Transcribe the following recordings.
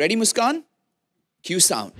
Ready, Muskan? Cue sound.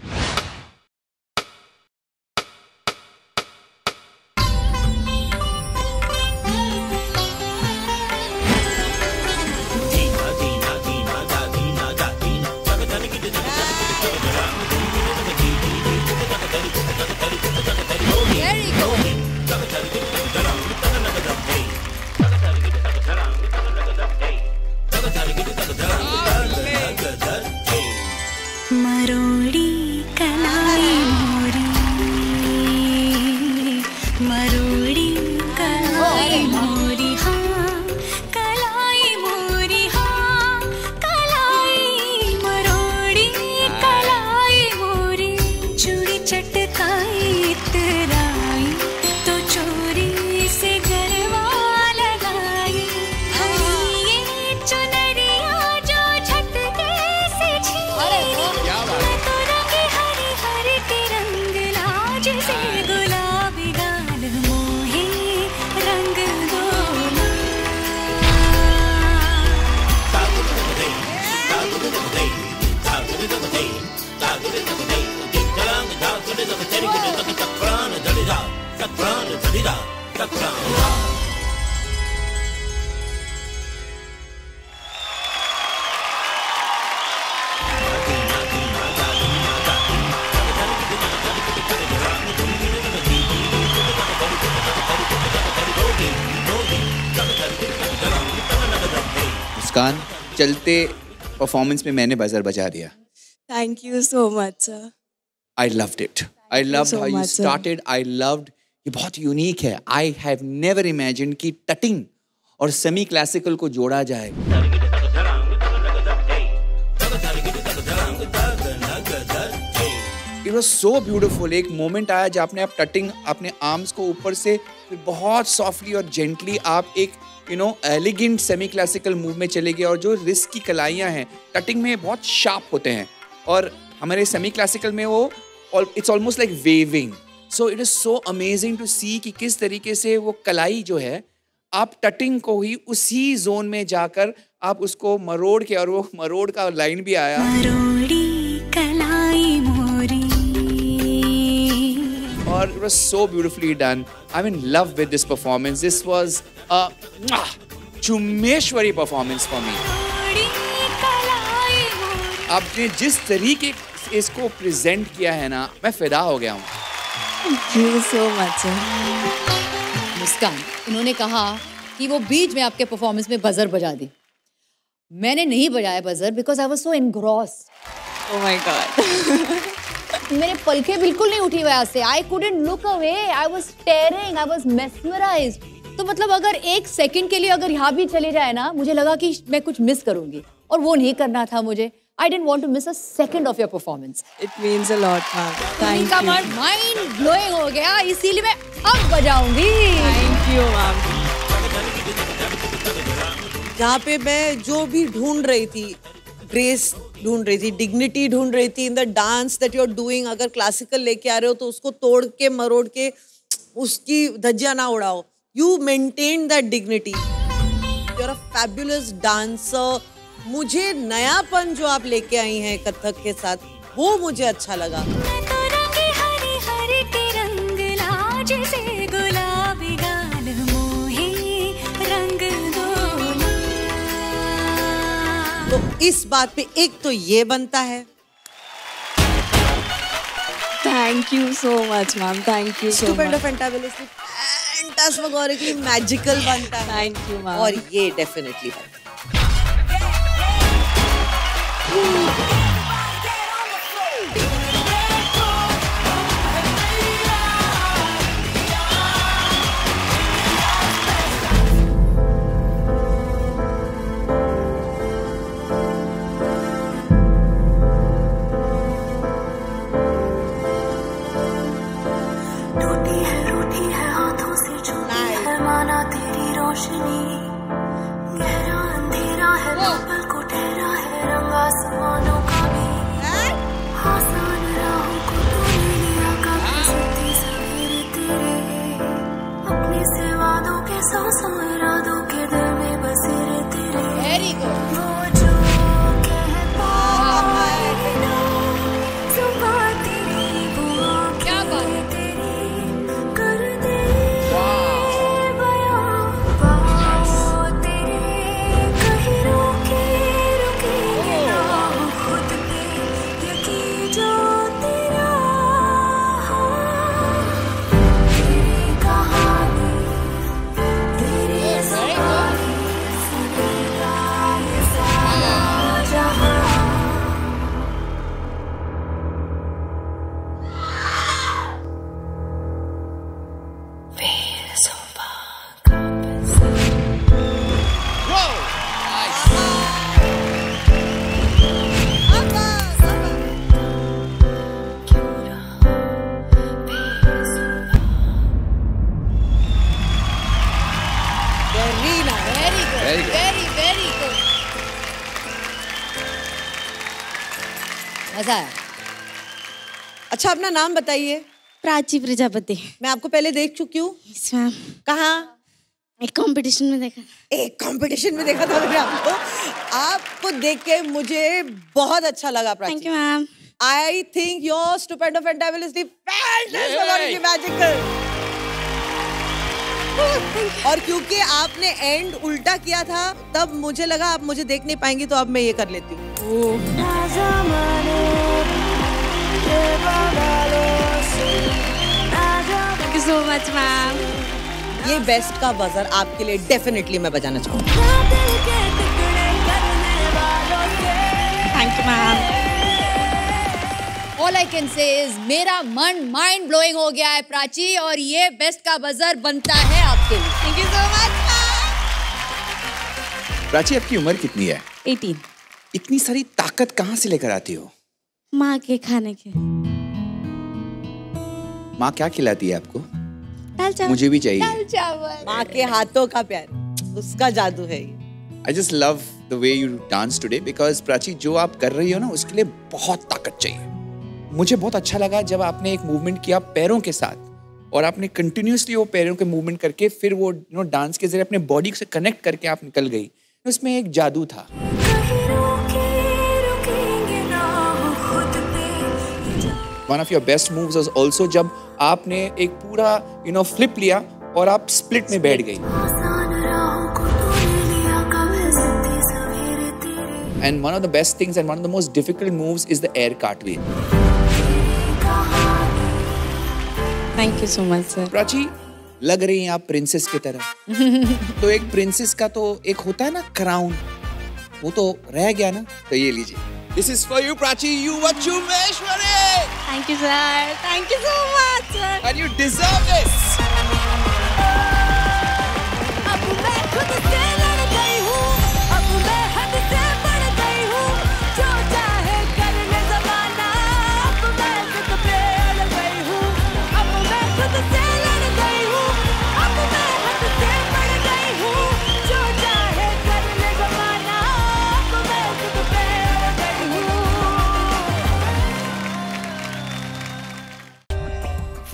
मुस्कान, चलते performance में मैंने बजर बजा दिया. Thank you so much, sir. I loved it. I loved how you started. I loved. ये बहुत unique है. I have never imagined कि tutting और semi classical को जोड़ा जाए. It was so beautiful. एक moment आया जहाँ आपने आप tutting अपने arms को ऊपर से फिर बहुत softly और gently आप एक elegant semi classical move में चले गए और जो wrist की कलाइयाँ हैं tutting में बहुत sharp होते हैं. और हमारे सेमी क्लासिकल में वो it's almost like weaving so it is so amazing to see कि किस तरीके से वो कलाई जो है आप टटिंग को ही उसी जोन में जाकर आप उसको मरोड़ के और वो मरोड़ का लाइन भी आया और it was so beautifully done. I am in love with this performance. This was a चुमेश्वरी परफॉर्मेंस फॉर मी. आपने जिस तरीके इसको प्रेजेंट किया है ना, मैं फिदा हो गया हूँ. Thank you so much. मुस्कान, उन्होंने कहा कि वो बीच में आपके परफॉर्मेंस में बजर बजा दी. मैंने नहीं बजाया buzzer because I was so engrossed. Oh my God. मेरे पलके बिल्कुल नहीं उठी वहाँ से. I couldn't look away. I was staring. I was mesmerized. तो मतलब अगर एक सेकंड के लिए अगर यहाँ भी चले जाए ना, मुझे लगा कि मैं कुछ मिस करूँगी और वो नहीं करना था मुझे. I didn't want to miss a second of your performance. It means a lot, ma'am. Thank you. My mind blowing हो गया, इसीलिए मैं अब बजाऊंगी. Thank you, ma'am. जहाँ पे मैं जो भी ढूंढ रही थी, grace ढूंढ रही थी, dignity ढूंढ रही थी in the dance that you're doing. अगर classical लेके आ रहे हो तो उसको तोड़ के मरोड़ के उसकी धज्जियाँ ना उड़ाओ. You maintained that dignity. You're a fabulous dancer. मुझे नयापन जो आप लेके आई हैं कथक के साथ वो मुझे अच्छा लगा. तो इस बात पे एक तो ये बनता है. Thank you so much ma'am. Thank you so much. Phantasmagorically magical बनता है. Thank you ma'am. और ये डेफिनेटली बनता है. रोती है हाथों से छूती है माना तेरी रोशनी गहरा अंधेरा है पल को ठहरा है रंग आसमानों का भी आसान राहों को तूने लिया कभी सुनती सवेरे तेरे अपने से वादों के सौ इरादों के दिल में बसेरे तेरे वो जो कह पाए Very good. Very, very good. मजा आया। अच्छा अपना नाम बताइए। प्राची प्रजापति। मैं आपको पहले देख चुकी हूँ। Yes ma'am। कहाँ? एक कंपटीशन में देखा। एक कंपटीशन में देखा था मैंने आपको। आपको देख के मुझे बहुत अच्छा लगा Prachi. Thank you ma'am। I think your stupendous fantabulous fantastic magical। और क्योंकि आपने एंड उल्टा किया था तब मुझे लगा आप मुझे देख नहीं पाएंगी तो अब मैं ये कर लेती हूँ। ये बेस्ट का बजर आपके लिए डेफिनेटली मैं बजाना चाहूँगी। Thank you ma'am. All I can say is मेरा मन mind blowing हो गया है प्राची और ये best का buzzer बनता है आपके लिए। Thank you so much। Prachi आपकी उम्र कितनी है? 18। इतनी सारी ताकत कहाँ से लेकर आती हो? माँ के खाने के। माँ क्या खिलाती है आपको? दाल चावल। मुझे भी चाहिए। दाल चावल। माँ के हाथों का प्यार, उसका जादू है ये। I just love the way you dance today because Prachi जो आप कर रही हो ना उसके लिए बहुत ताकत चाहिए। मुझे बहुत अच्छा लगा जब आपने एक मूवमेंट किया पैरों के साथ और आपने कंटिन्यूसली वो पैरों के मूवमेंट करके फिर वो नो डांस के जरिए अपने बॉडी से कनेक्ट करके आप निकल गई। उसमें एक जादू था। One of your best moves was also जब आपने एक पूरा फ्लिप लिया और आप स्प्लिट में बैठ गई। And one of the best things and one of the most difficult moves is the air cartwheel. Thank you so much, sir. Prachi लग रही हैं आप प्रिंसेस की तरह। तो एक प्रिंसेस का तो एक होता है ना क्राउन, वो तो रह गया ना, तो ये लीजिए। This is for you, Prachi. You are Chumeshwari. Thank you, sir. Thank you so much, sir. And you deserve this. अब मैं खुद से लड़ गई हूँ, अब मैं हद से बढ़ गई हूँ, जो चाहे करने ज़माना, अब मैं खुद पे लड़ गई हूँ, अब मैं खुद से लड़ गई हूँ, अब मैं हद से बढ़ गई हूँ, जो चाहे करने ज़माना, अब मैं खुद पे लड़ गई हूँ।